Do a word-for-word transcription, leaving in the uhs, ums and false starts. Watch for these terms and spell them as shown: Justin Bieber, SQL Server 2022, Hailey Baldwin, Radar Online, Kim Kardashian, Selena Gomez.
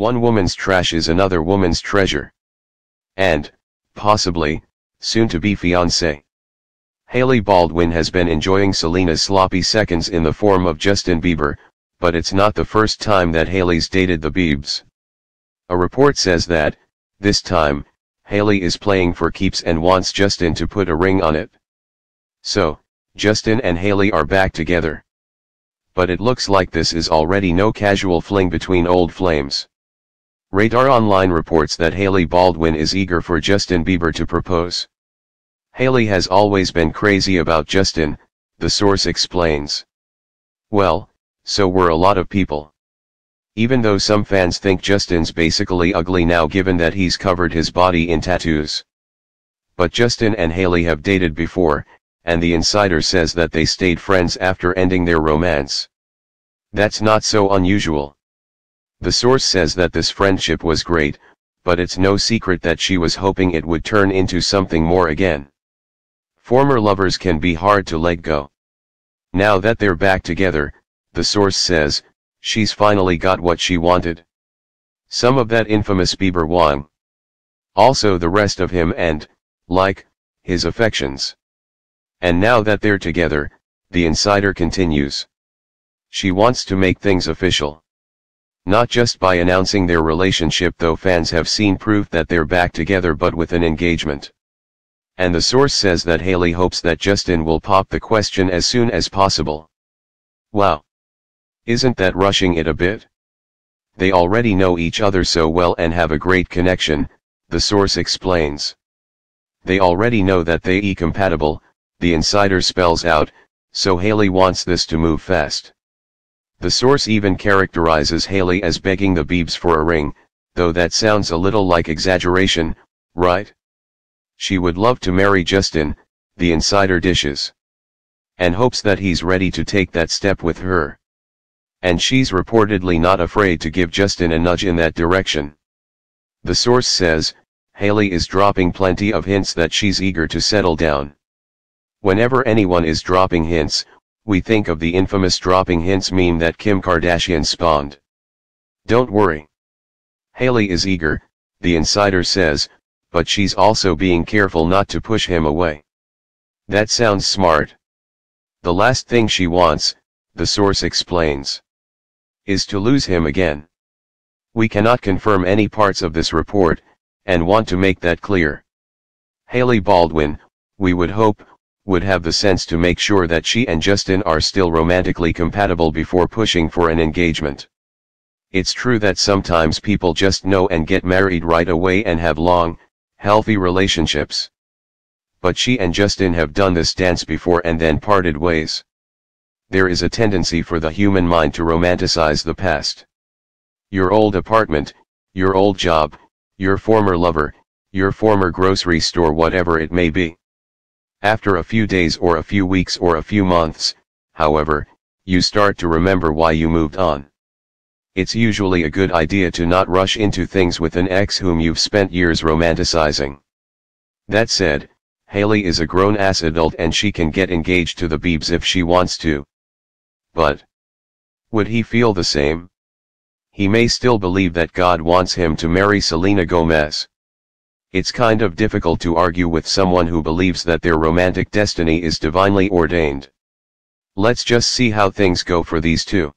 One woman's trash is another woman's treasure. And, possibly, soon-to-be fiancé. Hailey Baldwin has been enjoying Selena's sloppy seconds in the form of Justin Bieber, but it's not the first time that Hailey's dated the Biebs. A report says that, this time, Hailey is playing for keeps and wants Justin to put a ring on it. So, Justin and Hailey are back together. But it looks like this is already no casual fling between old flames. Radar Online reports that Hailey Baldwin is eager for Justin Bieber to propose. Hailey has always been crazy about Justin, the source explains. Well, so were a lot of people. Even though some fans think Justin's basically ugly now given that he's covered his body in tattoos. But Justin and Hailey have dated before, and the insider says that they stayed friends after ending their romance. That's not so unusual. The source says that this friendship was great, but it's no secret that she was hoping it would turn into something more again. Former lovers can be hard to let go. Now that they're back together, the source says, she's finally got what she wanted. Some of that infamous Bieber wang. Also the rest of him and, like, his affections. And now that they're together, the insider continues. She wants to make things official. Not just by announcing their relationship, though fans have seen proof that they're back together, but with an engagement. And the source says that Hailey hopes that Justin will pop the question as soon as possible. Wow. Isn't that rushing it a bit? They already know each other so well and have a great connection, the source explains. They already know that they are compatible, the insider spells out, so Hailey wants this to move fast. The source even characterizes Hailey as begging the Biebs for a ring, though that sounds a little like exaggeration, right? She would love to marry Justin, the insider dishes. And hopes that he's ready to take that step with her. And she's reportedly not afraid to give Justin a nudge in that direction. The source says, Hailey is dropping plenty of hints that she's eager to settle down. Whenever anyone is dropping hints, we think of the infamous dropping hints meme that Kim Kardashian spawned. Don't worry. Hailey is eager, the insider says, but she's also being careful not to push him away. That sounds smart. The last thing she wants, the source explains, is to lose him again. We cannot confirm any parts of this report, and want to make that clear. Hailey Baldwin, we would hope, would have the sense to make sure that she and Justin are still romantically compatible before pushing for an engagement. It's true that sometimes people just know and get married right away and have long, healthy relationships. But she and Justin have done this dance before and then parted ways. There is a tendency for the human mind to romanticize the past. Your old apartment, your old job, your former lover, your former grocery store, whatever it may be. After a few days or a few weeks or a few months, however, you start to remember why you moved on. It's usually a good idea to not rush into things with an ex whom you've spent years romanticizing. That said, Hailey is a grown-ass adult and she can get engaged to the Biebs if she wants to. But would he feel the same? He may still believe that God wants him to marry Selena Gomez. It's kind of difficult to argue with someone who believes that their romantic destiny is divinely ordained. Let's just see how things go for these two.